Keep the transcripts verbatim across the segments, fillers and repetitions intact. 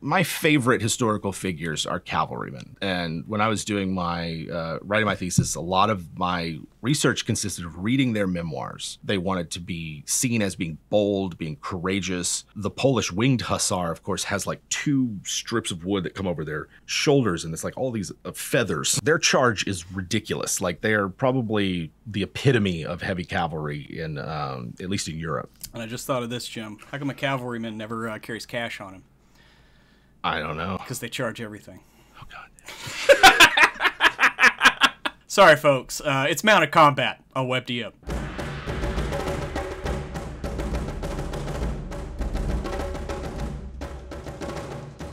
my favorite historical figures are cavalrymen. And when I was doing my, uh, writing my thesis, a lot of my research consisted of reading their memoirs. They wanted to be seen as being bold, being courageous. The Polish winged hussar, of course, has like two strips of wood that come over their shoulders, and it's like all these uh, feathers. Their charge is ridiculous. Like, they are probably the epitome of heavy cavalry in, um, at least in Europe. And I just thought of this, Jim. How come a cavalryman never uh, carries cash on him? I don't know. Because they charge everything. Oh, God. Sorry, folks. Uh, it's Mounted Combat on WebDM.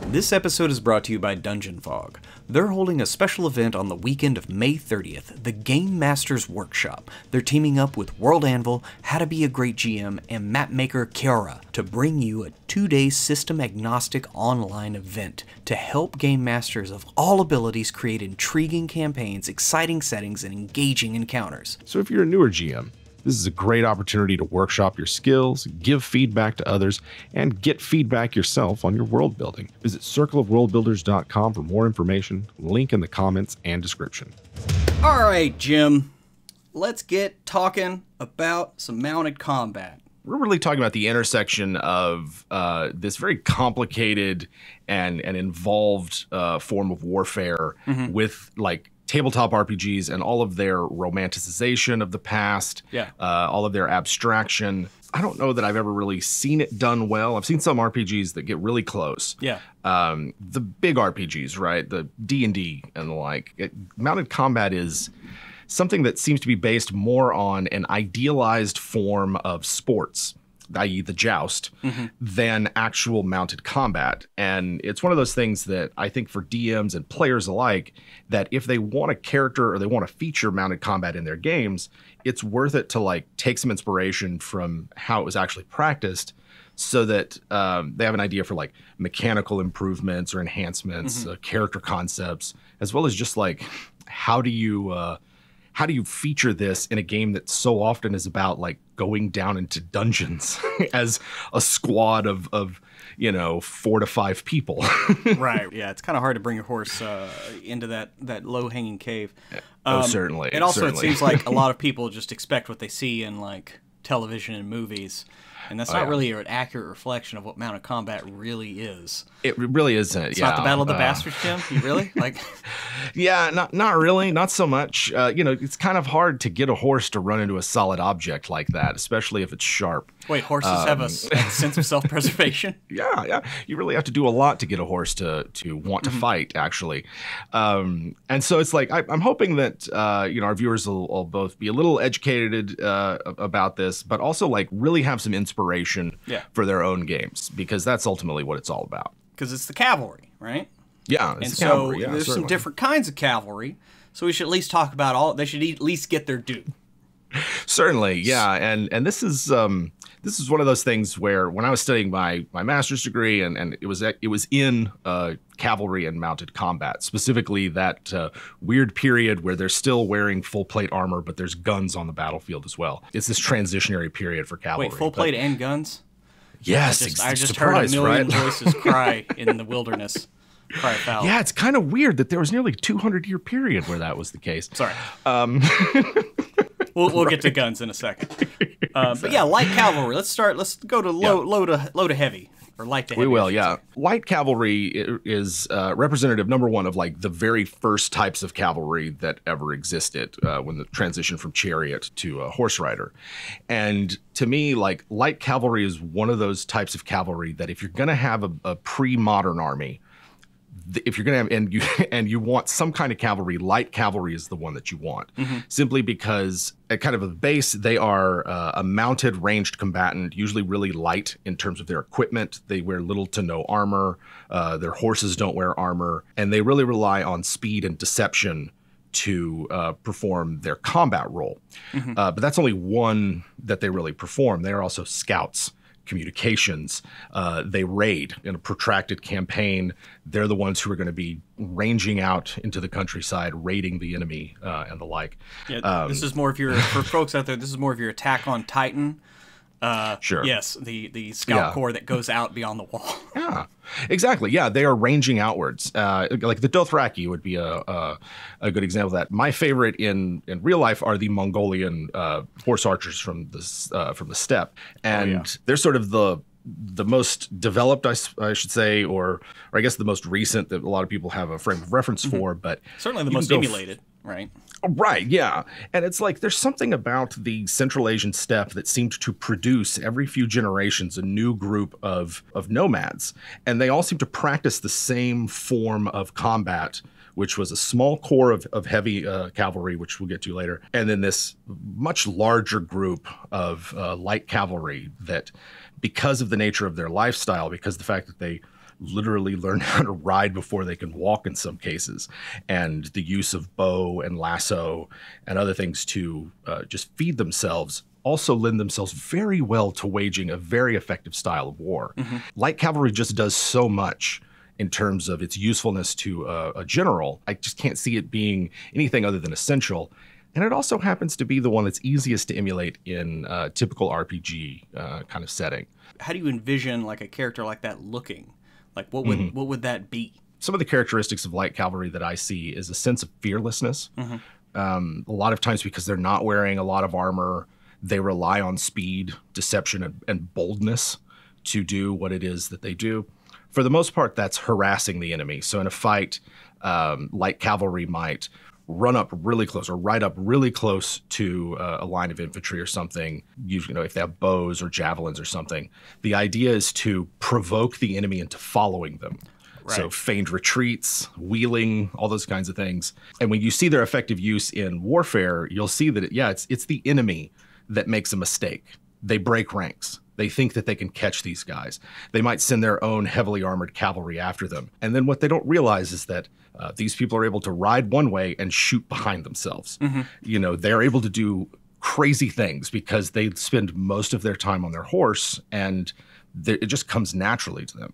This episode is brought to you by Dungeon Fog. They're holding a special event on the weekend of May thirtieth, the Game Masters Workshop. They're teaming up with World Anvil, How to Be a Great G M, and mapmaker Kiara to bring you a two-day system-agnostic online event to help game masters of all abilities create intriguing campaigns, exciting settings, and engaging encounters. So if you're a newer G M, this is a great opportunity to workshop your skills, give feedback to others, and get feedback yourself on your world building. Visit circle of world builders dot com for more information, link in the comments and description. All right, Jim, let's get talking about some mounted combat. We're really talking about the intersection of uh, this very complicated and, and involved uh, form of warfare mm-hmm. with, like, tabletop R P Gs and all of their romanticization of the past, yeah. uh, all of their abstraction. I don't know that I've ever really seen it done well. I've seen some R P Gs that get really close. Yeah. Um, the big R P Gs, right? The D and D and the like. It, mounted combat is something that seems to be based more on an idealized form of sports, that is the joust, mm-hmm. than actual mounted combat. And it's one of those things that I think for D Ms and players alike, that if they want a character or they want to feature mounted combat in their games, it's worth it to like take some inspiration from how it was actually practiced so that um, they have an idea for like mechanical improvements or enhancements, mm-hmm. uh, character concepts, as well as just like, how do you, uh, how do you feature this in a game that so often is about like going down into dungeons as a squad of, of, you know, four to five people? Right. Yeah. It's kind of hard to bring your horse uh, into that, that low hanging cave. Um, oh, certainly. And also certainly. It seems like a lot of people just expect what they see in like television and movies. And that's oh, not yeah. really an accurate reflection of what mounted combat really is. It really isn't. It's yeah. not the Battle of the uh, Bastards, Jim. You really like? Yeah, not not really, not so much. Uh, you know, it's kind of hard to get a horse to run into a solid object like that, especially if it's sharp. Wait, horses um, have a, a sense of self-preservation? Yeah, yeah. You really have to do a lot to get a horse to to want to mm-hmm. fight, actually. Um, and so it's like I, I'm hoping that uh, you know, our viewers will, will both be a little educated uh, about this, but also like really have some inspiration. inspiration yeah. for their own games, because that's ultimately what it's all about. Because it's the cavalry, right? Yeah, it's and the so cavalry, yeah, there's certainly. Some different kinds of cavalry, so we should at least talk about all. They should at least get their due. Certainly, yeah, and and this is um, this is one of those things where when I was studying my my master's degree, and and it was it was in uh, cavalry and mounted combat, specifically that uh, weird period where they're still wearing full plate armor, but there's guns on the battlefield as well. It's this transitionary period for cavalry. Wait, full plate but, and guns? Yes, I just, I just heard a million right? voices cry in the wilderness. Cry foul. Yeah, it's kind of weird that there was nearly a two hundred year period where that was the case. Sorry. Um, We'll, we'll right. get to guns in a second. Uh, exactly. But yeah, light cavalry. Let's start. Let's go to low, yeah. low to low to heavy or light to heavy. We will, yeah. Light cavalry is uh, representative, number one, of like the very first types of cavalry that ever existed uh, when the transition from chariot to uh, horse rider. And to me, like light cavalry is one of those types of cavalry that if you're going to have a, a pre-modern army, if you're gonna have and you and you want some kind of cavalry, light cavalry is the one that you want, mm-hmm. simply because at kind of a base they are uh, a mounted ranged combatant, usually really light in terms of their equipment. They wear little to no armor. Uh, their horses don't wear armor, and they really rely on speed and deception to uh, perform their combat role. Mm-hmm. Uh, but that's only one that they really perform. They are also scouts. Communications, uh, they raid in a protracted campaign. They're the ones who are going to be ranging out into the countryside, raiding the enemy uh, and the like. Yeah, um, this is more of your, for folks out there, this is more of your Attack on Titan Uh, sure. Yes, the the scout yeah. corps that goes out beyond the wall. Yeah, exactly. Yeah, they are ranging outwards. Uh, like the Dothraki would be a, a a good example of that. My favorite in in real life are the Mongolian uh, horse archers from the uh, from the steppe, and oh, yeah. they're sort of the the most developed, I, I should say, or or I guess the most recent that a lot of people have a frame of reference mm-hmm. for. But certainly the most emulated. Right. Right. Yeah. And it's like there's something about the Central Asian steppe that seemed to produce every few generations a new group of of nomads. And they all seem to practice the same form of combat, which was a small corps of, of heavy uh, cavalry, which we'll get to later. And then this much larger group of uh, light cavalry that, because of the nature of their lifestyle, because of the fact that they literally learn how to ride before they can walk in some cases, and the use of bow and lasso and other things to uh, just feed themselves, also lend themselves very well to waging a very effective style of war. Mm-hmm. Light cavalry just does so much in terms of its usefulness to a, a general. I just can't see it being anything other than essential. And it also happens to be the one that's easiest to emulate in a typical R P G uh, kind of setting. How do you envision like a character like that looking? Like, what would mm-hmm. what would that be? Some of the characteristics of light cavalry that I see is a sense of fearlessness. Mm-hmm. Um, a lot of times, because they're not wearing a lot of armor, they rely on speed, deception, and, and boldness to do what it is that they do. For the most part, that's harassing the enemy. So in a fight, um, light cavalry might run up really close or ride up really close to uh, a line of infantry or something, you, you know, if they have bows or javelins or something. The idea is to provoke the enemy into following them. Right. So feigned retreats, wheeling, all those kinds of things. And when you see their effective use in warfare, you'll see that, it, yeah, it's, it's the enemy that makes a mistake. They break ranks. They think that they can catch these guys. They might send their own heavily armored cavalry after them. And then what they don't realize is that uh, these people are able to ride one way and shoot behind themselves. Mm-hmm. You know, they're able to do crazy things because they spend most of their time on their horse, and it just comes naturally to them.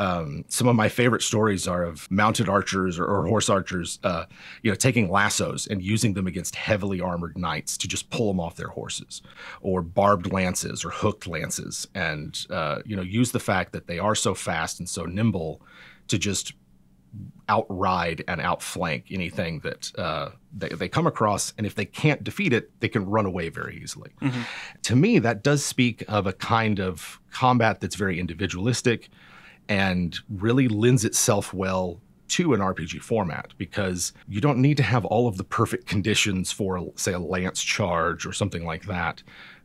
Um, some of my favorite stories are of mounted archers or, or horse archers, uh, you know, taking lassos and using them against heavily armored knights to just pull them off their horses, or barbed lances or hooked lances, and uh, you know, use the fact that they are so fast and so nimble to just outride and outflank anything that uh, they, they come across. And if they can't defeat it, they can run away very easily. Mm-hmm. To me, that does speak of a kind of combat that's very individualistic, and really lends itself well to an R P G format, because you don't need to have all of the perfect conditions for, say, a lance charge or something like that.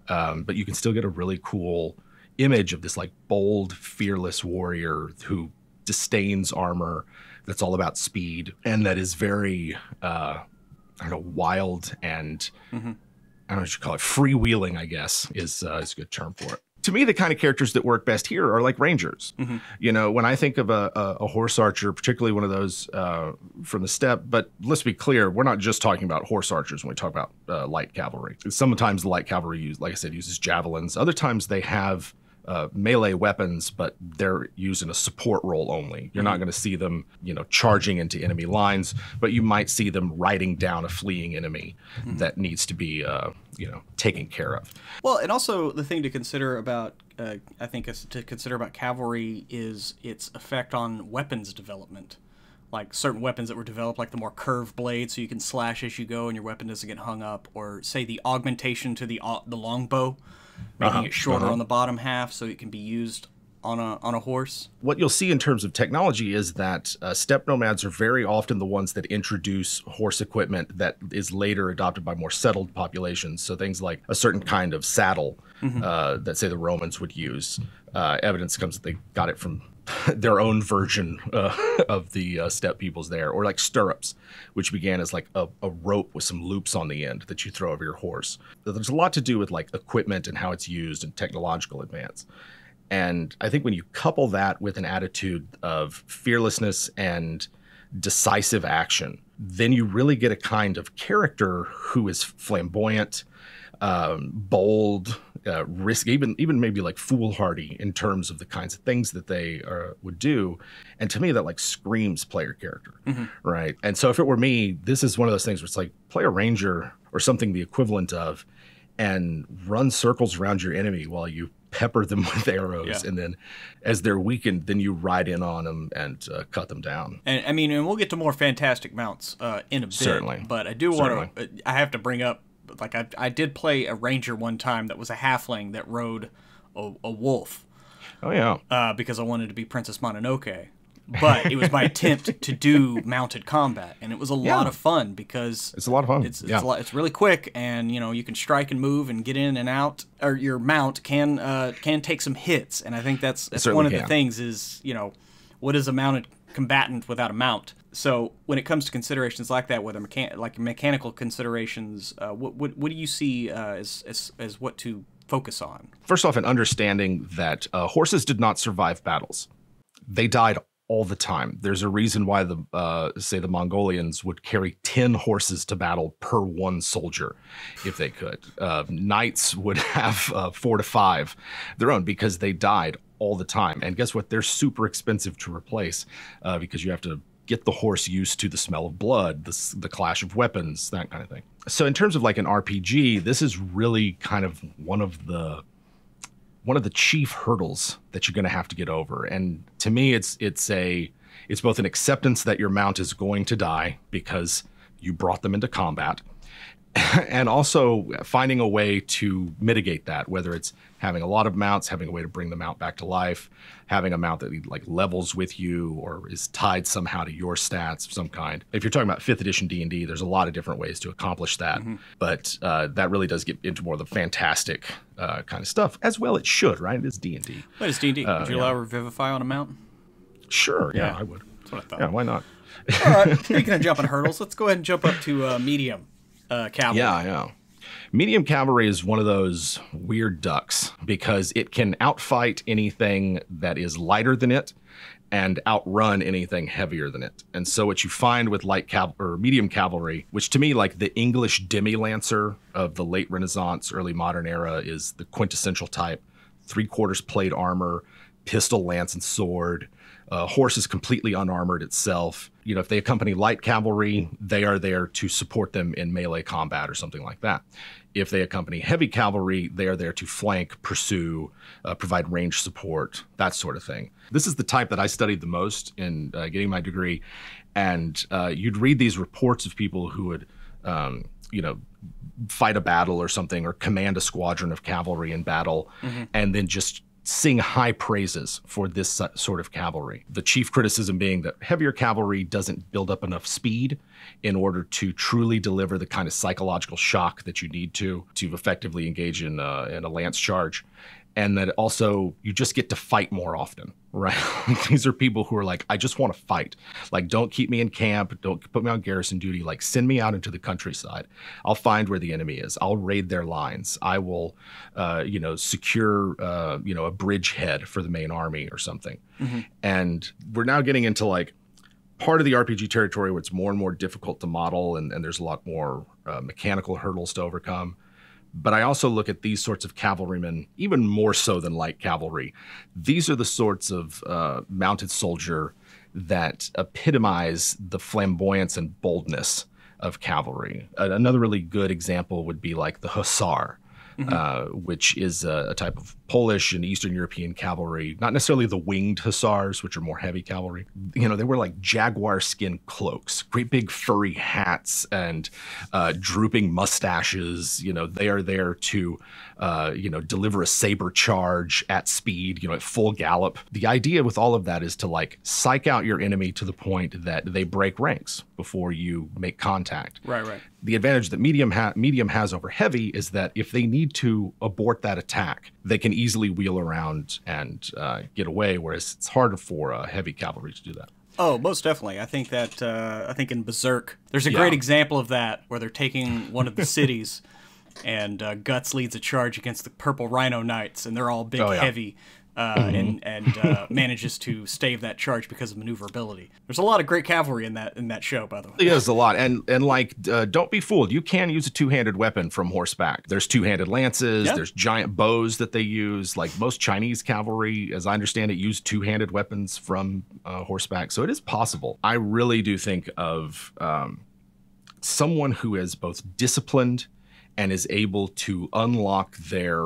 Um, but you can still get a really cool image of this like bold, fearless warrior who disdains armor, that's all about speed, and that is very, uh, I don't know, wild and, mm-hmm. I don't know what you call it, freewheeling, I guess, is, uh, is a good term for it. To me, the kind of characters that work best here are like rangers. Mm-hmm. You know, when I think of a, a, a horse archer, particularly one of those uh, from the steppe, but let's be clear, we're not just talking about horse archers when we talk about uh, light cavalry. Sometimes the light cavalry, use, like I said, uses javelins. Other times they have uh, melee weapons, but they're using a support role only. You're mm-hmm. not going to see them, you know, charging into enemy lines, but you might see them riding down a fleeing enemy mm-hmm. that needs to be Uh, you know, taken care of. Well, and also the thing to consider about, uh, I think is to consider about cavalry is its effect on weapons development. Like certain weapons that were developed, like the more curved blade, so you can slash as you go and your weapon doesn't get hung up, or say the augmentation to the uh, the longbow, making uh-huh. it shorter uh-huh. on the bottom half so it can be used on a, on a horse. What you'll see in terms of technology is that uh, steppe nomads are very often the ones that introduce horse equipment that is later adopted by more settled populations. So things like a certain kind of saddle mm-hmm. uh, that, say, the Romans would use. Uh, evidence comes that they got it from their own version uh, of the uh, steppe peoples there, or like stirrups, which began as like a, a rope with some loops on the end that you throw over your horse. So there's a lot to do with like equipment and how it's used and technological advance. And I think when you couple that with an attitude of fearlessness and decisive action, then you really get a kind of character who is flamboyant, um, bold, uh, risky, even even maybe like foolhardy in terms of the kinds of things that they are, would do. And to me, that like screams player character, mm-hmm. right? And so if it were me, this is one of those things where it's like play a ranger or something the equivalent of, and run circles around your enemy while you pepper them with arrows, yeah. and then as they're weakened, then you ride in on them and uh, cut them down. And I mean, and we'll get to more fantastic mounts uh, in a bit. Certainly. But I do want to, I have to bring up, like I, I did play a ranger one time that was a halfling that rode a, a wolf. Oh, yeah. Uh, because I wanted to be Princess Mononoke. But it was my attempt to do mounted combat, and it was a yeah. lot of fun because it's a lot of fun. It's it's, yeah. a lot, it's really quick, and you know you can strike and move and get in and out. Or your mount can uh, can take some hits, and I think that's that's one of can. the things is you know what is a mounted combatant without a mount. So when it comes to considerations like that, whether mechan like mechanical considerations, uh, what, what what do you see uh, as, as as what to focus on? First off, an understanding that uh, horses did not survive battles; they died all the time. There's a reason why the uh, say the Mongolians would carry ten horses to battle per one soldier, if they could. Uh, knights would have uh, four to five their own because they died all the time. And guess what? They're super expensive to replace uh, because you have to get the horse used to the smell of blood, the, the clash of weapons, that kind of thing. So in terms of like an R P G, this is really kind of one of the one of the chief hurdles that you're going to have to get over. And to me, it's it's a it's both an acceptance that your mount is going to die because you brought them into combat, and also finding a way to mitigate that, whether it's having a lot of mounts, having a way to bring the mount back to life, having a mount that like levels with you or is tied somehow to your stats of some kind. If you're talking about fifth edition D and D, there's a lot of different ways to accomplish that. Mm-hmm. But uh, that really does get into more of the fantastic uh, kind of stuff, as well it should, right? It is D and D. What is D and D? Uh, would you yeah. allow Revivify on a mount? Sure, yeah, yeah, I would. That's what I thought. Yeah, why not? All right, speaking of jumping hurdles, let's go ahead and jump up to uh, medium. Uh, cavalry. Yeah, yeah. Medium cavalry is one of those weird ducks because it can outfight anything that is lighter than it and outrun anything heavier than it. And so what you find with light cav or medium cavalry, which to me, like the English demi-lancer of the late Renaissance, early modern era, is the quintessential type. Three-quarters plate armor, pistol, lance, and sword. Uh, horse is completely unarmored itself. You know, if they accompany light cavalry, they are there to support them in melee combat or something like that. If they accompany heavy cavalry, they are there to flank, pursue, uh, provide range support, that sort of thing. This is the type that I studied the most in uh, getting my degree. And uh, you'd read these reports of people who would, um, you know, fight a battle or something or command a squadron of cavalry in battle mm-hmm. and then just sing high praises for this sort of cavalry. The chief criticism being that heavier cavalry doesn't build up enough speed in order to truly deliver the kind of psychological shock that you need to to effectively engage in a, in a lance charge. And that also you just get to fight more often, right? These are people who are like, I just want to fight. Like, don't keep me in camp. Don't put me on garrison duty. Like, send me out into the countryside. I'll find where the enemy is. I'll raid their lines. I will, uh, you know, secure, uh, you know, a bridgehead for the main army or something. Mm-hmm. And we're now getting into like part of the R P G territory where it's more and more difficult to model, and, and there's a lot more uh, mechanical hurdles to overcome. But I also look at these sorts of cavalrymen, even more so than light cavalry. These are the sorts of uh, mounted soldier that epitomize the flamboyance and boldness of cavalry. Another really good example would be like the hussar, mm-hmm. uh, which is a, a type of Polish and Eastern European cavalry, not necessarily the winged hussars, which are more heavy cavalry. You know, they were like jaguar skin cloaks, great big furry hats and uh, drooping mustaches. You know, they are there to, uh, you know, deliver a saber charge at speed, you know, at full gallop. The idea with all of that is to like psych out your enemy to the point that they break ranks before you make contact. Right, right. The advantage that medium, ha medium has over heavy is that if they need to abort that attack, they can easily wheel around and uh, get away, whereas it's harder for uh, heavy cavalry to do that. Oh, most definitely. I think that uh, I think in Berserk, there's a yeah. great example of that where they're taking one of the cities, and uh, Guts leads a charge against the Purple Rhino Knights, and they're all big, oh, yeah. heavy, uh, mm-hmm. and and uh, manages to stave that charge because of maneuverability. There's a lot of great cavalry in that in that show, by the way. There's a lot, and and like uh, don't be fooled. You can use a two-handed weapon from horseback. There's two-handed lances. Yep. There's giant bows that they use. Like most Chinese cavalry, as I understand it, use two-handed weapons from uh, horseback. So it is possible. I really do think of um, someone who is both disciplined and is able to unlock their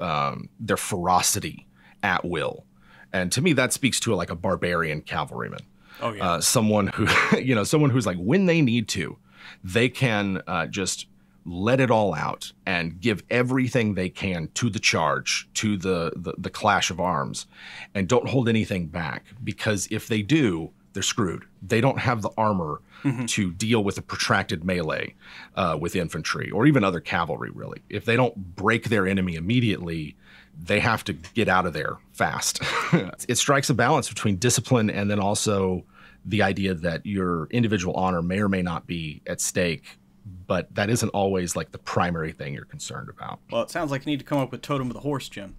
um, their ferocity at will. And to me, that speaks to like a barbarian cavalryman. Oh, yeah. Uh, someone who, you know, someone who's like, when they need to, they can uh, just let it all out and give everything they can to the charge, to the, the, the clash of arms, and don't hold anything back. Because if they do, they're screwed. They don't have the armor mm-hmm. to deal with a protracted melee uh, with infantry or even other cavalry, really. If they don't break their enemy immediately, they have to get out of there fast. It strikes a balance between discipline and then also the idea that your individual honor may or may not be at stake, but that isn't always like the primary thing you're concerned about. Well, it sounds like you need to come up with Totem of the Horse, Jim.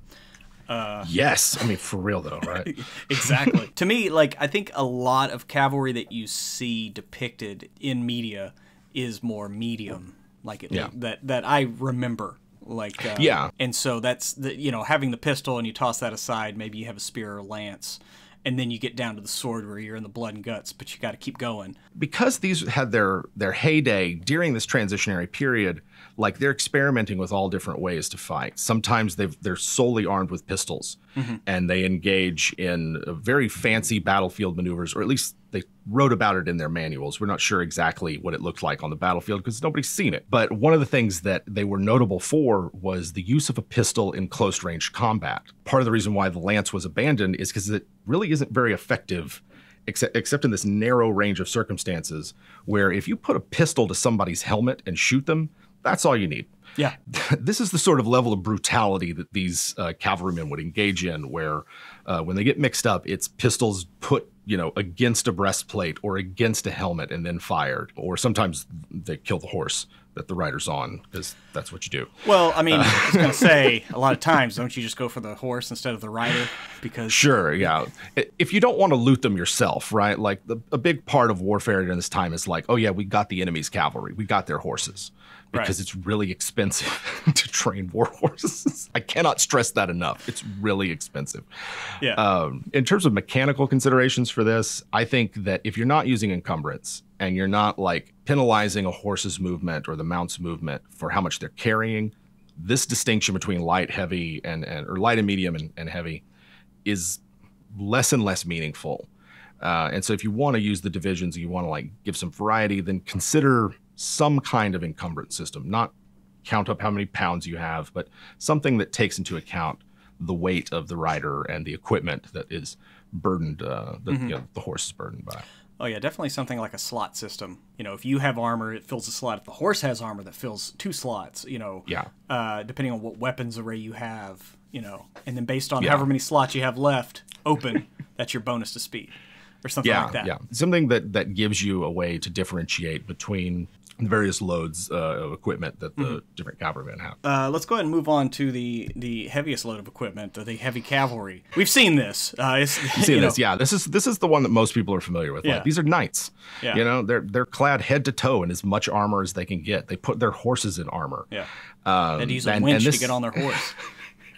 Uh, yes. I mean, for real though, right? Exactly. To me, like, I think a lot of cavalry that you see depicted in media is more medium, like it, yeah. that, that I remember. Like, uh, yeah. And so that's, the, you know, having the pistol and you toss that aside, maybe you have a spear or a lance, and then you get down to the sword where you're in the blood and guts, but you got to keep going. Because these had their, their heyday during this transitionary period, like they're experimenting with all different ways to fight. Sometimes they've, they're solely armed with pistols mm-hmm. and they engage in very fancy battlefield maneuvers, or at least they wrote about it in their manuals. We're not sure exactly what it looked like on the battlefield because nobody's seen it. But one of the things that they were notable for was the use of a pistol in close range combat. Part of the reason why the lance was abandoned is because it really isn't very effective, except, except in this narrow range of circumstances where if you put a pistol to somebody's helmet and shoot them, that's all you need. Yeah. This is the sort of level of brutality that these uh, cavalrymen would engage in, where uh, when they get mixed up, it's pistols put, you know, against a breastplate or against a helmet and then fired. Or sometimes they kill the horse that the rider's on, because that's what you do. Well, I mean, uh, I was going to say, a lot of times, don't you just go for the horse instead of the rider? Because sure, yeah. If you don't want to loot them yourself, right? Like, the, a big part of warfare during this time is like, oh yeah, we got the enemy's cavalry. We got their horses. Because right. it's really expensive to train war horses. I cannot stress that enough. It's really expensive. Yeah. Um, in terms of mechanical considerations for this, I think that if you're not using encumbrance and you're not like penalizing a horse's movement or the mount's movement for how much they're carrying, this distinction between light, heavy, and, and or light and medium and, and heavy is less and less meaningful. Uh, and so if you want to use the divisions, you want to like give some variety, then consider some kind of encumbrance system, not count up how many pounds you have, but something that takes into account the weight of the rider and the equipment that is burdened, uh, that mm-hmm. you know, the horse is burdened by. Oh yeah, definitely something like a slot system. You know, if you have armor, it fills a slot. If the horse has armor, that fills two slots, you know, yeah. uh, depending on what weapons array you have, you know, and then based on yeah. however many slots you have left open, that's your bonus to speed or something yeah, like that. Yeah, something that, that gives you a way to differentiate between the various loads uh, of equipment that the mm-hmm. different cavalrymen have. Uh, let's go ahead and move on to the the heaviest load of equipment, the, the heavy cavalry. We've seen this. Uh, it's, You've seen you this, know. yeah. This is this is the one that most people are familiar with. Yeah. Like, these are knights. Yeah. You know, they're they're clad head to toe in as much armor as they can get. They put their horses in armor. Yeah, um, they'd use a and, winch and this... to get on their horse.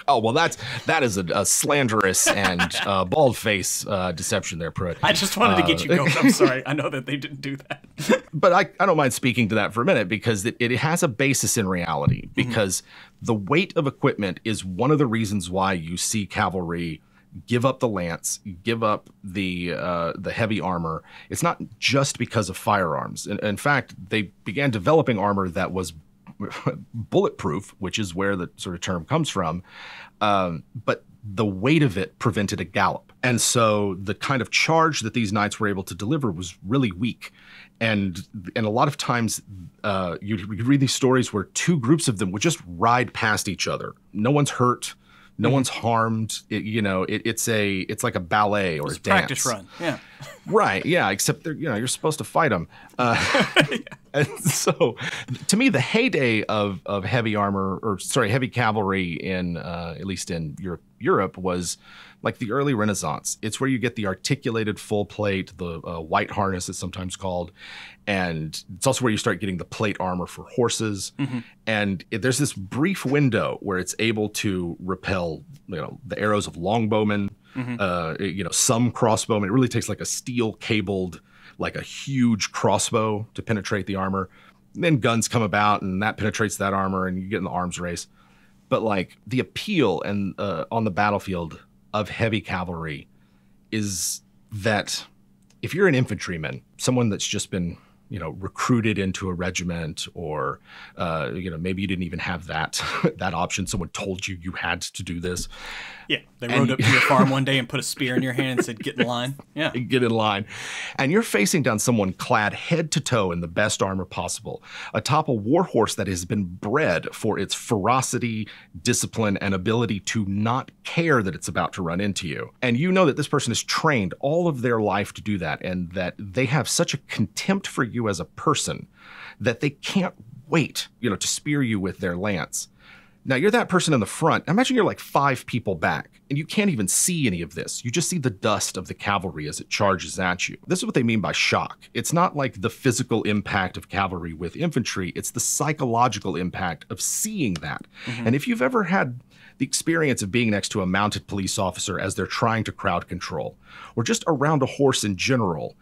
Oh, well, that's, that is a, a slanderous and uh, bald-faced uh, deception there, Pruitt. I just wanted to get you going. I'm sorry. I know that they didn't do that. But I, I don't mind speaking to that for a minute, because it, it has a basis in reality, because mm-hmm. the weight of equipment is one of the reasons why you see cavalry give up the lance, give up the uh, the heavy armor. It's not just because of firearms. In, in fact, they began developing armor that was bulletproof, which is where the sort of term comes from, um, but the weight of it prevented a gallop. And so the kind of charge that these knights were able to deliver was really weak. And and a lot of times uh, you, you read these stories where two groups of them would just ride past each other. No one's hurt. No mm-hmm. one's harmed. It, you know, it, it's a it's like a ballet or it's a dance. Practice run. Yeah. Right. Yeah. Except they're, you know, you're supposed to fight them. Uh, yeah. And so, to me, the heyday of of heavy armor or sorry, heavy cavalry in uh, at least in Europe, Europe was like the early Renaissance. It's where you get the articulated full plate, the uh, white harness, it's sometimes called. And it's also where you start getting the plate armor for horses. Mm-hmm. And it, there's this brief window where it's able to repel, you know, the arrows of longbowmen, mm-hmm. uh, you know, some crossbowmen. It really takes like a steel cabled, like a huge crossbow to penetrate the armor. then guns come about and that penetrates that armor and you get in the arms race. But like the appeal and uh, on the battlefield of heavy cavalry is that if you're an infantryman, someone that's just been, you know, recruited into a regiment, or, uh, you know, maybe you didn't even have that, that option. Someone told you you had to do this. Yeah. They and rode up to your farm one day and put a spear in your hand and said, get in line. Yeah. Get in line. And you're facing down someone clad head to toe in the best armor possible, atop a war horse that has been bred for its ferocity, discipline, and ability to not care that it's about to run into you. And you know that this person is trained all of their life to do that, and that they have such a contempt for you as a person that they can't wait, you know, to spear you with their lance. Now you're that person in the front. Imagine you're like five people back and you can't even see any of this. You just see the dust of the cavalry as it charges at you. This is what they mean by shock. It's not like the physical impact of cavalry with infantry. It's the psychological impact of seeing that. Mm-hmm. And if you've ever had the experience of being next to a mounted police officer as they're trying to crowd control, or just around a horse in general,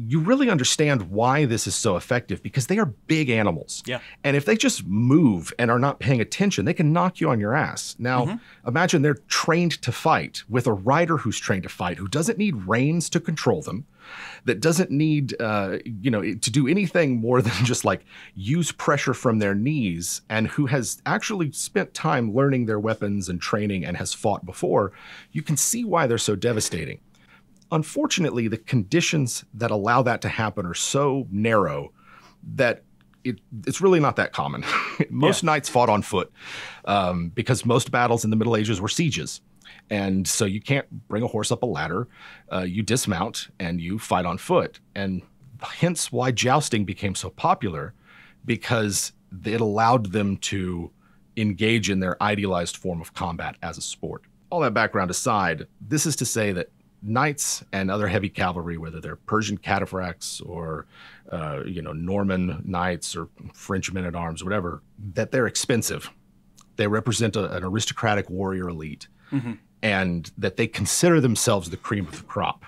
you really understand why this is so effective, because they are big animals. Yeah. And if they just move and are not paying attention, they can knock you on your ass. Now, mm-hmm. imagine they're trained to fight with a rider who's trained to fight, who doesn't need reins to control them, that doesn't need, uh, you know, to do anything more than just like use pressure from their knees, and who has actually spent time learning their weapons and training and has fought before. You can see why they're so devastating. Unfortunately, the conditions that allow that to happen are so narrow that it, it's really not that common. Most yeah. knights fought on foot um, because most battles in the Middle Ages were sieges. And so you can't bring a horse up a ladder. Uh, you dismount and you fight on foot. And hence why jousting became so popular, because it allowed them to engage in their idealized form of combat as a sport. All that background aside, this is to say that knights and other heavy cavalry, whether they're Persian cataphracts or, uh, you know, Norman knights or French men-at-arms, whatever, that they're expensive. They represent a, an aristocratic warrior elite, mm-hmm. and that they consider themselves the cream of the crop,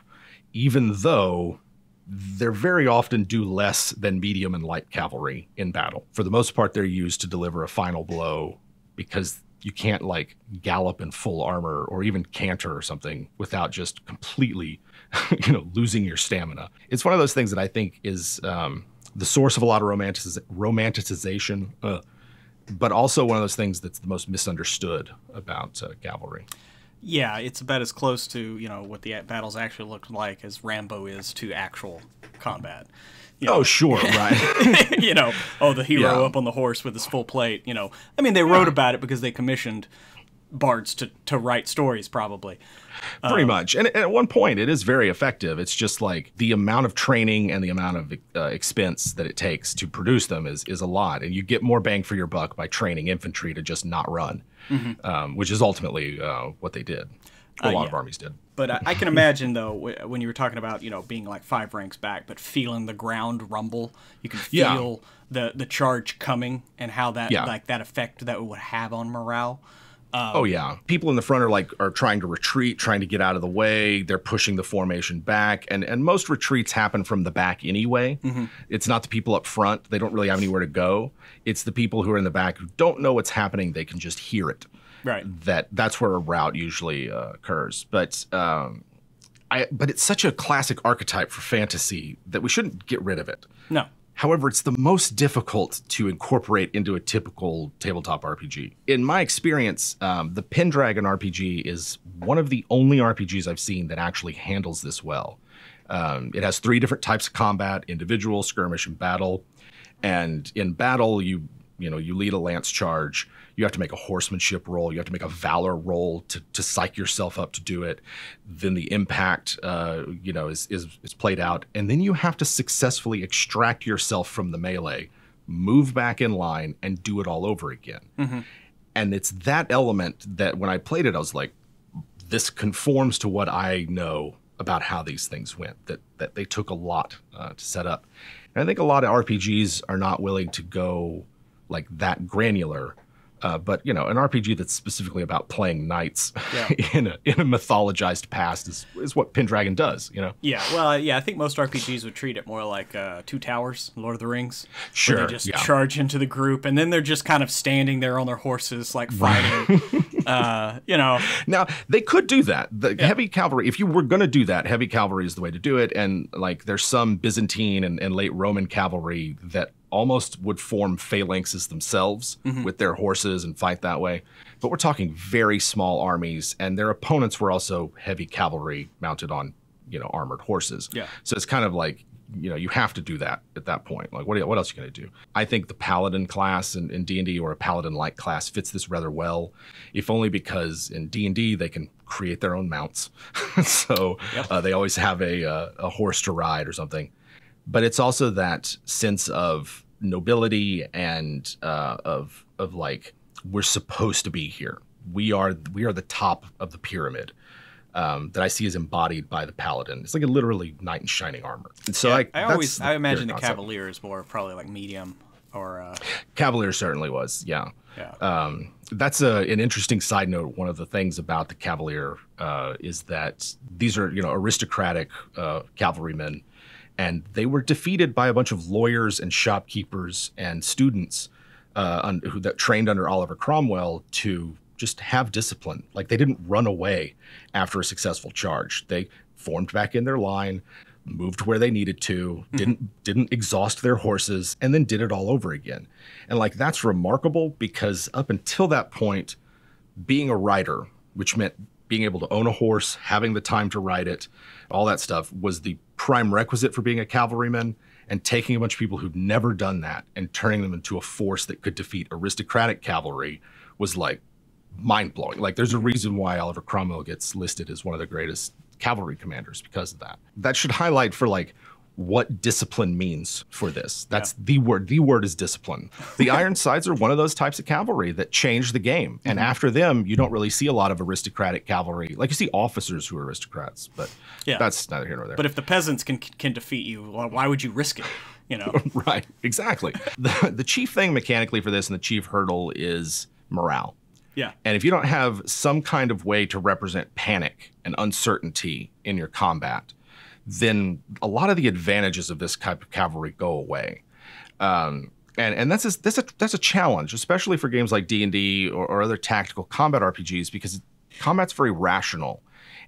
even though they're very often do less than medium and light cavalry in battle. For the most part, they're used to deliver a final blow, because you can't like gallop in full armor or even canter or something without just completely, you know, losing your stamina. It's one of those things that I think is um, the source of a lot of romantic romanticization, uh, but also one of those things that's the most misunderstood about uh, cavalry. Yeah, it's about as close to, you know, what the battles actually looked like as Rambo is to actual combat. You know. Oh, sure, right. you know, oh, the hero yeah. up on the horse with his full plate, you know. I mean, they wrote yeah. about it because they commissioned bards to, to write stories, probably. Pretty um, much. And at one point, it is very effective. It's just like the amount of training and the amount of uh, expense that it takes to produce them is, is a lot. And you get more bang for your buck by training infantry to just not run, mm-hmm. um, which is ultimately uh, what they did. A lot uh, yeah. of armies did. But I, I can imagine, though, w when you were talking about, you know, being like five ranks back, but feeling the ground rumble, you can feel yeah. the, the charge coming, and how that, yeah. like, that effect that it would have on morale. Um, oh, yeah. People in the front are, like, are trying to retreat, trying to get out of the way. They're pushing the formation back. And, and most retreats happen from the back anyway. Mm-hmm. It's not the people up front. They don't really have anywhere to go. It's the people who are in the back who don't know what's happening. They can just hear it. Right. That that's where a rout usually uh, occurs. But um, I but it's such a classic archetype for fantasy that we shouldn't get rid of it. No. However, it's the most difficult to incorporate into a typical tabletop R P G. In my experience, um, the Pendragon R P G is one of the only R P Gs I've seen that actually handles this well. Um, it has three different types of combat: individual, skirmish, and battle. And in battle, you you know you lead a lance charge. You have to make a horsemanship roll. You have to make a valor roll to, to psych yourself up to do it. Then the impact, uh, you know, is, is, is played out. And then you have to successfully extract yourself from the melee, move back in line, and do it all over again. Mm-hmm. And it's that element that when I played it, I was like, this conforms to what I know about how these things went, that, that they took a lot uh, to set up. And I think a lot of R P Gs are not willing to go like that granular Uh, but, you know, an R P G that's specifically about playing knights yeah. in, a, in a mythologized past is, is what Pendragon does, you know? Yeah, well, yeah, I think most R P Gs would treat it more like uh, Two Towers, Lord of the Rings. Sure, where they just yeah. charge into the group, and then they're just kind of standing there on their horses, like fighting, uh, you know. Now, they could do that. The yeah. heavy cavalry, if you were going to do that, heavy cavalry is the way to do it. And, like, there's some Byzantine and, and late Roman cavalry that almost would form phalanxes themselves mm-hmm. with their horses and fight that way. But we're talking very small armies, and their opponents were also heavy cavalry mounted on, you know, armored horses. Yeah. So it's kind of like, you know, you have to do that at that point. Like, what, you, what else are you going to do? I think the paladin class in, in D and D, or a paladin-like class, fits this rather well, if only because in D and D they can create their own mounts. so yep. uh, they always have a, uh, a horse to ride or something. But it's also that sense of nobility and uh, of of like, we're supposed to be here. We are we are the top of the pyramid um, that I see is embodied by the paladin. It's like a literally knight in shining armor. And so yeah, like, I always I imagine the concept. Cavalier is more probably like medium or uh... Cavalier certainly was yeah. Yeah. Um, that's a, an interesting side note. One of the things about the Cavalier uh, is that these are you know aristocratic uh, cavalrymen. And they were defeated by a bunch of lawyers and shopkeepers and students uh, un, who that trained under Oliver Cromwell to just have discipline. Like, they didn't run away after a successful charge. They formed back in their line, moved where they needed to, didn't mm-hmm. didn't exhaust their horses, and then did it all over again. And like, that's remarkable, because up until that point, being a rider, which meant being able to own a horse, having the time to ride it, all that stuff, was the prime requisite for being a cavalryman, and taking a bunch of people who'd never done that and turning them into a force that could defeat aristocratic cavalry was like mind-blowing. Like, there's a reason why Oliver Cromwell gets listed as one of the greatest cavalry commanders because of that. That should highlight for like what discipline means for this. That's yeah. the word. The word is discipline. The Ironsides are one of those types of cavalry that changed the game. Mm-hmm. And after them, you don't really see a lot of aristocratic cavalry. Like, you see officers who are aristocrats, but yeah. that's neither here nor there. But if the peasants can can defeat you, why would you risk it? You know, right? Exactly. the, the chief thing mechanically for this, and the chief hurdle, is morale. Yeah. And if you don't have some kind of way to represent panic and uncertainty in your combat, then a lot of the advantages of this type of cavalry go away. Um, and and that's, a, that's, a, that's a challenge, especially for games like D and D or, or other tactical combat R P Gs, because combat's very rational.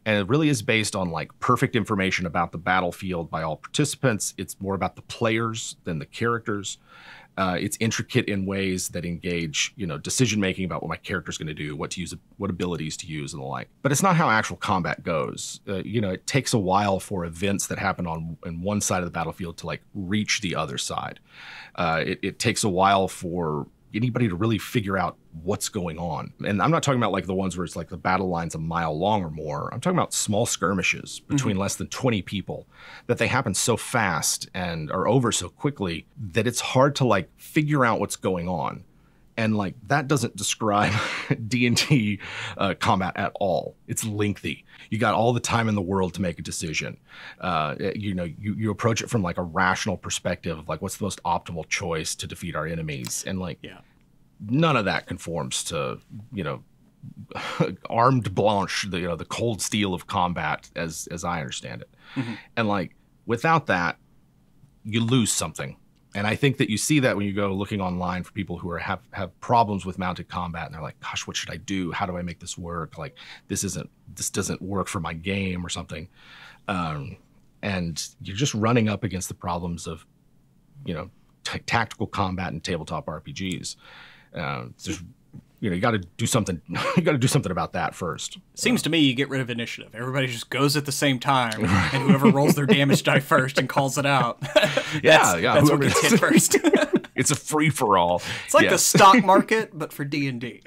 And it really is based on like perfect information about the battlefield by all participants. It's more about the players than the characters. Uh, it's intricate in ways that engage, you know, decision making about what my character's going to do, what to use, what abilities to use, and the like. But it's not how actual combat goes. Uh, you know, it takes a while for events that happen on, on one side of the battlefield to like reach the other side. Uh, it, it takes a while for anybody to really figure out what's going on. And I'm not talking about like the ones where it's like the battle line's a mile long or more. I'm talking about small skirmishes between mm-hmm. less than twenty people, that they happen so fast and are over so quickly that it's hard to like figure out what's going on. And like, that doesn't describe D and D uh, combat at all. It's lengthy. You got all the time in the world to make a decision. Uh, you know, you, you approach it from like a rational perspective of like, what's the most optimal choice to defeat our enemies? And like, yeah. none of that conforms to, you know, armed blanche, the, you know, the cold steel of combat as, as I understand it. Mm-hmm. And like, without that, you lose something. And I think that you see that when you go looking online for people who are have, have problems with mounted combat, and they're like, gosh, what should I do? How do I make this work? Like, this isn't, this doesn't work for my game or something. Um, and you're just running up against the problems of, you know, t tactical combat and tabletop R P Gs. Uh, there's, you know, you got to do something. You got to do something about that first. Seems uh, to me you get rid of initiative. Everybody just goes at the same time, right. and whoever rolls their damage die first and calls it out. that's, yeah, yeah. That's whoever what gets hit first. It's a free for all. It's like yeah. the stock market, but for D and D.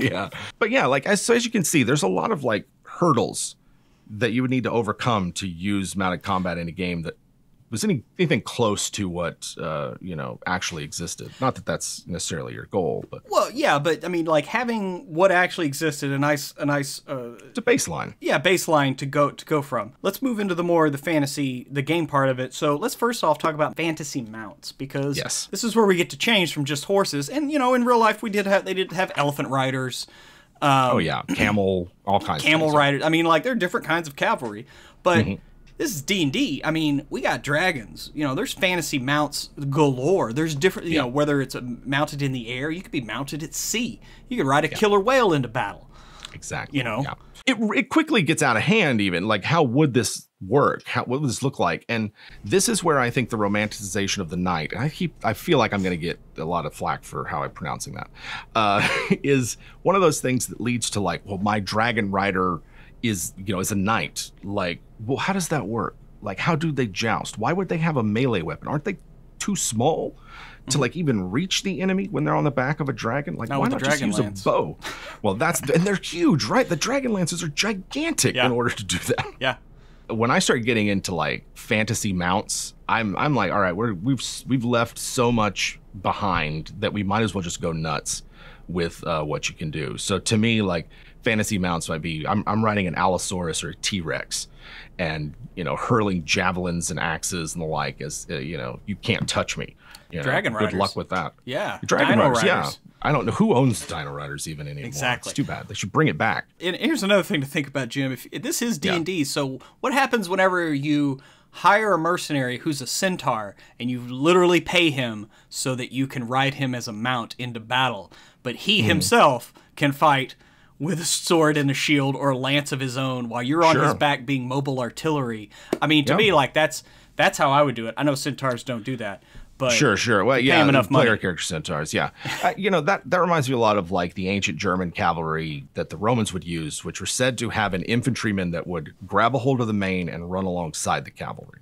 yeah, but yeah, like as so as you can see, there's a lot of like hurdles that you would need to overcome to use mounted combat in a game that was any anything close to what uh, you know actually existed. Not that that's necessarily your goal, but well, yeah, but I mean, like having what actually existed a nice, a nice, uh, it's a baseline. Yeah, baseline to go to go from. Let's move into the more the fantasy, the game part of it. So let's first off talk about fantasy mounts, because yes, this is where we get to change from just horses. And you know, in real life, we did have they did have elephant riders. Um, oh yeah, camel, all kinds. Camel of Camel riders. I mean, like there are different kinds of cavalry, but. Mm-hmm. This is D and D. I mean, we got dragons. You know, there's fantasy mounts galore. There's different, you yeah. know, whether it's mounted in the air, you could be mounted at sea. You could ride a yeah. killer whale into battle. Exactly. You know? Yeah. It, it quickly gets out of hand even. Like, how would this work? How, what would this look like? And this is where I think the romanticization of the knight, and I, keep, I feel like I'm going to get a lot of flack for how I'm pronouncing that, uh, is one of those things that leads to like, well, my dragon rider is, you know, is a knight. Like, well, how does that work? Like, how do they joust? Why would they have a melee weapon? Aren't they too small to like even reach the enemy when they're on the back of a dragon? Like, not why not just use a bow? Well, that's, and they're huge, right? The dragon lances are gigantic yeah. in order to do that. Yeah. When I started getting into like fantasy mounts, I'm I'm like, all right, we're, we've we've left so much behind that we might as well just go nuts with uh, what you can do. So to me, like, fantasy mounts might be, I'm, I'm riding an Allosaurus or a T-Rex and, you know, hurling javelins and axes and the like as, uh, you know, you can't touch me. You Dragon know, Riders. Good luck with that. Yeah. Dragon Dino Riders, Riders, yeah. I don't know who owns Dino Riders even anymore. Exactly. It's too bad. They should bring it back. And here's another thing to think about, Jim. If, if this is D and D, yeah. so what happens whenever you hire a mercenary who's a centaur and you literally pay him so that you can ride him as a mount into battle, but he mm. himself can fight with a sword and a shield or a lance of his own while you're on sure. his back being mobile artillery. I mean, to yep. me, like, that's that's how I would do it. I know centaurs don't do that, but sure, sure. Well, yeah, enough player money. Character centaurs, yeah. uh, you know, that, that reminds me a lot of, like, the ancient German cavalry that the Romans would use, which were said to have an infantryman that would grab a hold of the mane and run alongside the cavalry.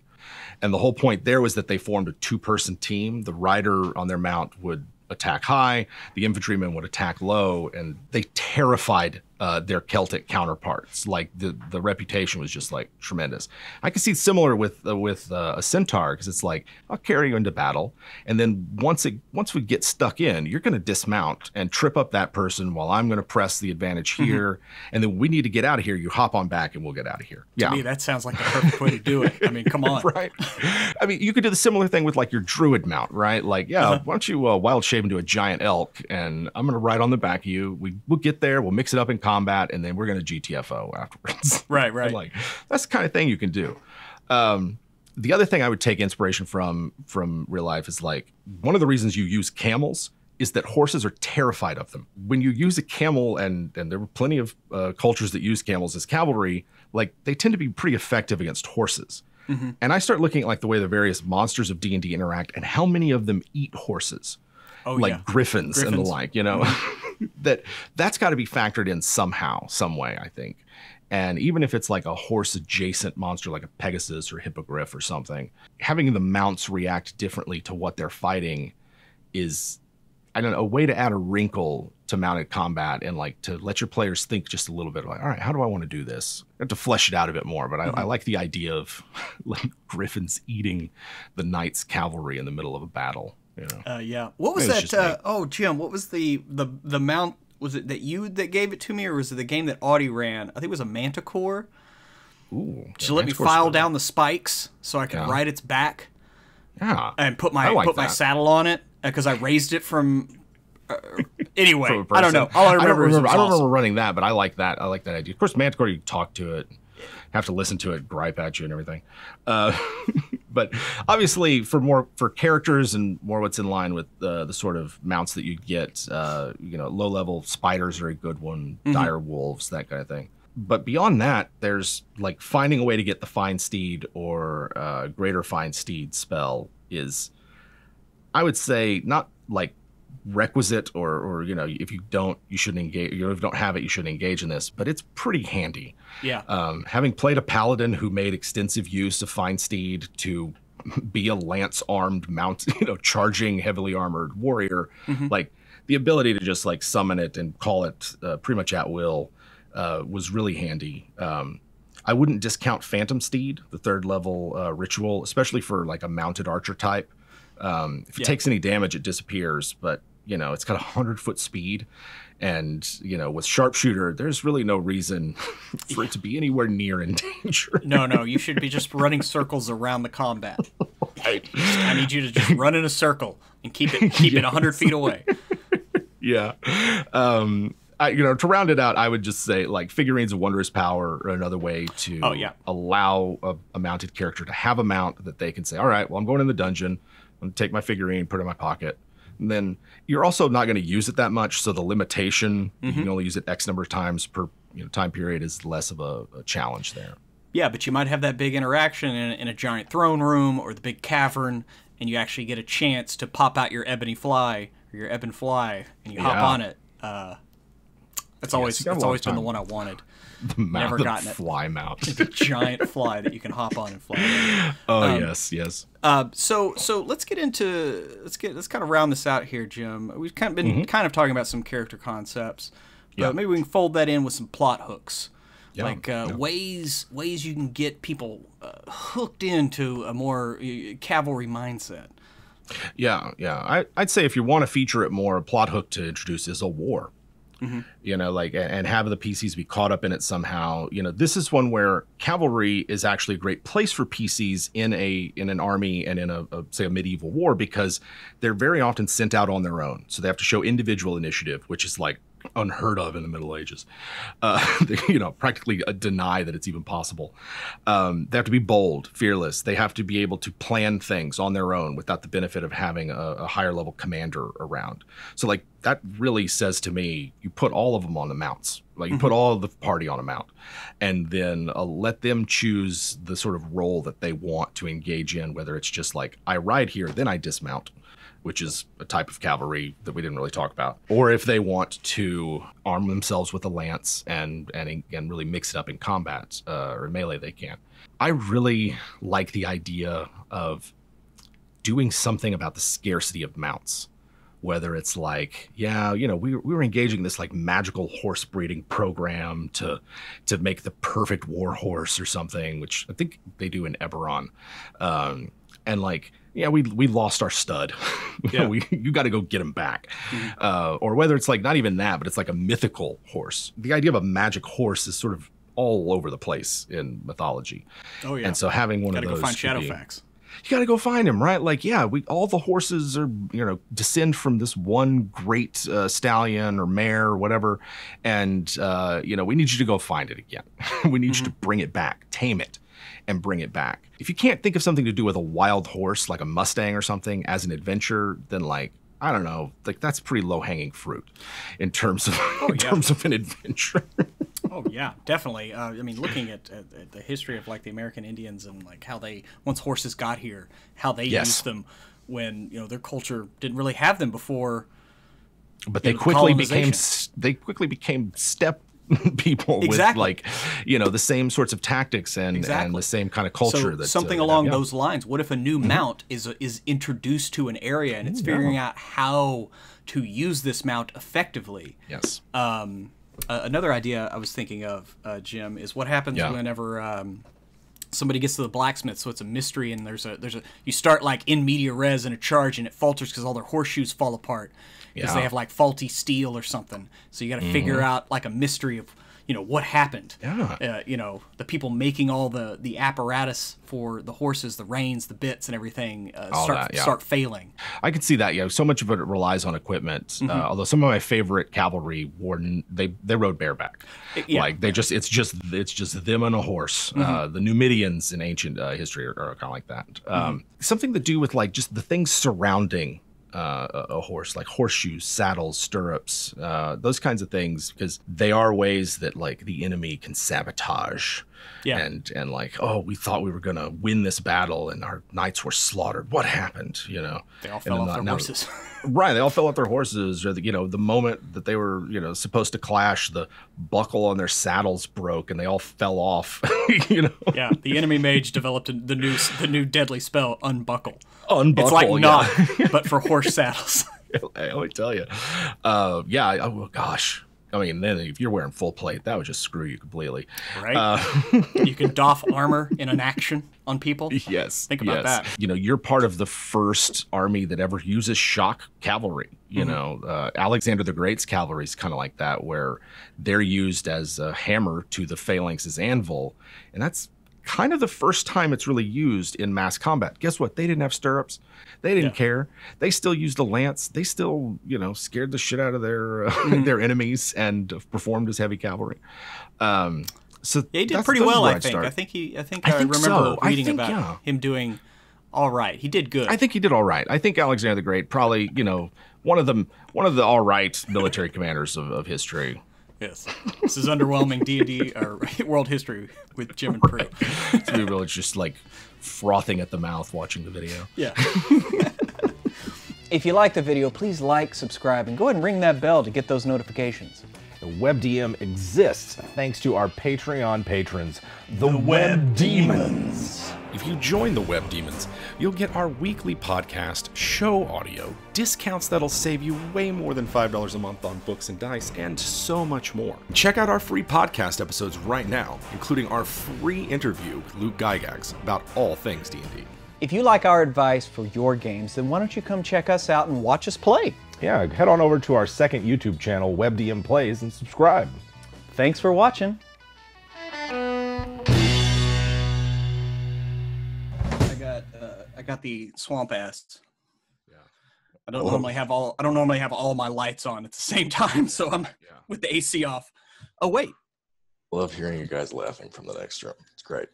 And the whole point there was that they formed a two-person team. The rider on their mount would attack high, the infantrymen would attack low, and they terrified uh, their Celtic counterparts. Like, the the reputation was just like tremendous. I can see similar with uh, with uh, a centaur, because it's like, I'll carry you into battle, and then once it once we get stuck in, you're going to dismount and trip up that person while I'm going to press the advantage here, mm-hmm. and then we need to get out of here. You hop on back, and we'll get out of here. To yeah, me, that sounds like the perfect way to do it. I mean, come on, right? I mean, you could do the similar thing with like your druid mount, right? Like, yeah, uh-huh. why don't you uh, wild shape into a giant elk, and I'm going to ride on the back of you. We we'll get there. We'll mix it up and combat, and then we're going to G T F O afterwards. Right, right. Like, that's the kind of thing you can do. Um, the other thing I would take inspiration from from real life is, like, one of the reasons you use camels is that horses are terrified of them. When you use a camel, and and there were plenty of uh, cultures that use camels as cavalry, like, they tend to be pretty effective against horses. Mm-hmm. And I start looking at, like, the way the various monsters of D and D interact and how many of them eat horses. Oh, like yeah. griffins, griffins and the like, you know, that that's got to be factored in somehow, some way, I think. And even if it's like a horse adjacent monster, like a Pegasus or hippogriff or something, having the mounts react differently to what they're fighting is, I don't know, a way to add a wrinkle to mounted combat and like to let your players think just a little bit. Like, all right, how do I want to do this? I have to flesh it out a bit more, but I, mm-hmm. I like the idea of like griffins eating the knight's cavalry in the middle of a battle. Yeah. Uh, yeah. What was that? Uh, oh, Jim, what was the, the, the mount? Was it that you that gave it to me, or was it the game that Audie ran? I think it was a manticore. Ooh. She let me file down the spikes so I could yeah. ride its back. Yeah. And put my like put that. my saddle on it because I raised it from. Uh, anyway, from I don't know. All I remember, I don't remember, is I don't remember running that, but I like that. I like that idea. Of course, manticore, you talk to it, have to listen to it, gripe at you, and everything. Uh, But obviously, for more for characters and more what's in line with uh, the sort of mounts that you get, uh, you know, low level spiders are a good one, mm-hmm. dire wolves, that kind of thing. But beyond that, there's like finding a way to get the fine steed or uh, greater fine steed spell is, I would say, not like requisite or or you know, if you don't, you shouldn't engage. You know, if you don't have it, you shouldn't engage in this. But it's pretty handy. Yeah. Um, having played a paladin who made extensive use of fine steed to be a lance armed mount, you know, charging heavily armored warrior, mm-hmm. like the ability to just like summon it and call it uh, pretty much at will uh, was really handy. Um, I wouldn't discount Phantom Steed, the third level uh, ritual, especially for like a mounted archer type. Um, if it yeah. takes any damage, it disappears, but you know, it's got a hundred foot speed, and you know, with sharpshooter, there's really no reason for it to be anywhere near in danger. No, no, you should be just running circles around the combat. Right. I need you to just run in a circle and keep it keep yes. it a hundred feet away. Yeah. Um, I, you know, to round it out, I would just say like figurines of wondrous power are another way to oh, yeah. allow a, a mounted character to have a mount that they can say, all right, well, I'm going in the dungeon. I'm going to take my figurine, put it in my pocket. And then you're also not going to use it that much. So the limitation, mm-hmm. you can only use it X number of times per you know, time period, is less of a, a challenge there. Yeah, but you might have that big interaction in, in a giant throne room or the big cavern, and you actually get a chance to pop out your ebony fly or your ebon fly, and you yeah. hop on it. Uh, That's always yeah, that's always been the one I wanted. The mount, Never gotten the fly it. mount. It's a giant fly that you can hop on and fly. Oh um, yes, yes. Uh, so so let's get into let's get let's kind of round this out here, Jim. We've kind of been mm-hmm. kind of talking about some character concepts, but yeah. maybe we can fold that in with some plot hooks, yeah, like uh, yeah. ways ways you can get people uh, hooked into a more uh, cavalry mindset. Yeah, yeah. I, I'd say if you want to feature it more, a plot hook to introduce is a war. Mm-hmm. You know, like, and have the P Cs be caught up in it somehow. You know, this is one where cavalry is actually a great place for P Cs in a in an army and in a, a say a medieval war, because they're very often sent out on their own, so they have to show individual initiative, which is like unheard of in the Middle Ages. Uh, they, you know, practically deny that it's even possible. Um, they have to be bold, fearless. They have to be able to plan things on their own without the benefit of having a, a higher level commander around. So like that really says to me, you put all of them on the mounts, like you mm-hmm. put all of the party on a mount, and then uh, let them choose the sort of role that they want to engage in, whether it's just like, I ride here, then I dismount, which is a type of cavalry that we didn't really talk about. Or if they want to arm themselves with a lance and and, and really mix it up in combat uh, or melee, they can. I really like the idea of doing something about the scarcity of mounts, whether it's like, yeah, you know, we, we were engaging this like magical horse breeding program to to make the perfect war horse or something, which I think they do in Eberron. Um, and like, yeah, we we lost our stud. Yeah. we, you got to go get him back. Mm-hmm. Uh, or whether it's like not even that, but it's like a mythical horse. The idea of a magic horse is sort of all over the place in mythology. Oh, yeah. And so having one of those. You got to go find Shadowfax. You got to go find him, right? Like, yeah, we all the horses are, you know, descend from this one great uh, stallion or mare or whatever. And, uh, you know, we need you to go find it again. We need mm-hmm. you to bring it back, tame it, and bring it back. If you can't think of something to do with a wild horse, like a Mustang or something, as an adventure, then like, I don't know, like that's pretty low hanging fruit in terms of oh, in yeah. terms of an adventure. Oh yeah, definitely. Uh, I mean, looking at, at, at the history of like the American Indians and like how they, once horses got here, how they yes. used them when, you know, their culture didn't really have them before. But they know, quickly the became, they quickly became step people exactly. with like, you know, the same sorts of tactics and, exactly. and the same kind of culture. So that, something uh, along yeah. those lines. What if a new mm-hmm. mount is a, is introduced to an area and it's Ooh, figuring yeah. out how to use this mount effectively? Yes. Um, uh, another idea I was thinking of, uh, Jim, is what happens yeah. whenever um, somebody gets to the blacksmith. So it's a mystery, and there's a there's a you start like in media res in a charge, and it falters because all their horseshoes fall apart. Because yeah. they have like faulty steel or something, so you got to mm-hmm. figure out like a mystery of, you know, what happened. Yeah. Uh, you know, the people making all the the apparatus for the horses, the reins, the bits, and everything uh, start that, yeah. start failing. I can see that. Yeah, so much of it relies on equipment. Mm-hmm. uh, although some of my favorite cavalry were they they rode bareback. Yeah. Like they just it's just it's just them and a horse. Mm-hmm. uh, the Numidians in ancient uh, history are, are kind of like that. Mm-hmm. um, something to do with like just the things surrounding. Uh, a, a horse, like horseshoes, saddles, stirrups, uh, those kinds of things, because they are ways that like the enemy can sabotage. Yeah. And and like, oh, we thought we were gonna win this battle, and our knights were slaughtered. What happened? You know, they all fell off their horses. Right, they all fell off their horses, or the, you know, the moment that they were, you know, supposed to clash, the buckle on their saddles broke, and they all fell off. You know. Yeah, the enemy mage developed the new the new deadly spell, unbuckle. Unbuckle. It's like not, yeah. but for horse saddles. I always tell you, uh, yeah. Oh gosh, I mean, then if you're wearing full plate, that would just screw you completely. Right. Uh, you can doff armor in an action on people. Yes. Think about yes. that. You know, you're part of the first army that ever uses shock cavalry. You mm-hmm. know, uh, Alexander the Great's cavalry is kind of like that, where they're used as a hammer to the phalanx's anvil. And that's kind of the first time it's really used in mass combat. Guess what? They didn't have stirrups. They didn't yeah. care. They still used a lance. They still, you know, scared the shit out of their uh, mm-hmm. their enemies and performed as heavy cavalry. Um, so yeah, he did pretty well, I think. I think he. I think I, I think remember so. reading I think, about yeah. him doing all right. He did good. I think he did all right. I think Alexander the Great probably, you know, one of them, one of the all right military commanders of, of history. Yes, this is underwhelming D and D or world history with Jim and Prue. Right. Three Village just like frothing at the mouth watching the video. Yeah. If you like the video, please like, subscribe, and go ahead and ring that bell to get those notifications. The WebDM exists thanks to our Patreon patrons, the, the Web, Web Demons. Demons. If you join the Web Demons, you'll get our weekly podcast, show audio, discounts that'll save you way more than five dollars a month on books and dice, and so much more. Check out our free podcast episodes right now, including our free interview with Luke Gygax about all things D and D. If you like our advice for your games, then why don't you come check us out and watch us play? Yeah, head on over to our second YouTube channel, WebDM Plays, and subscribe. Thanks for watching. I got the swamp ass. Yeah. I don't Whoa. normally have all I don't normally have all my lights on at the same time, so I'm yeah. with the A C off. Oh wait. Love hearing you guys laughing from the next room. It's great.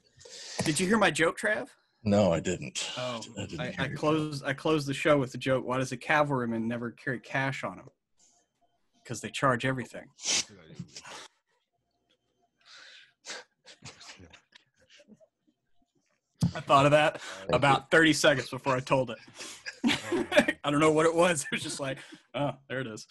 Did you hear my joke, Trav? No, I didn't. Oh, I, didn't I, I closed I closed the show with the joke. Why does a cavalryman never carry cash on him? Because they charge everything. I thought of that about thirty seconds before I told it. I don't know what it was. It was just like, oh, there it is.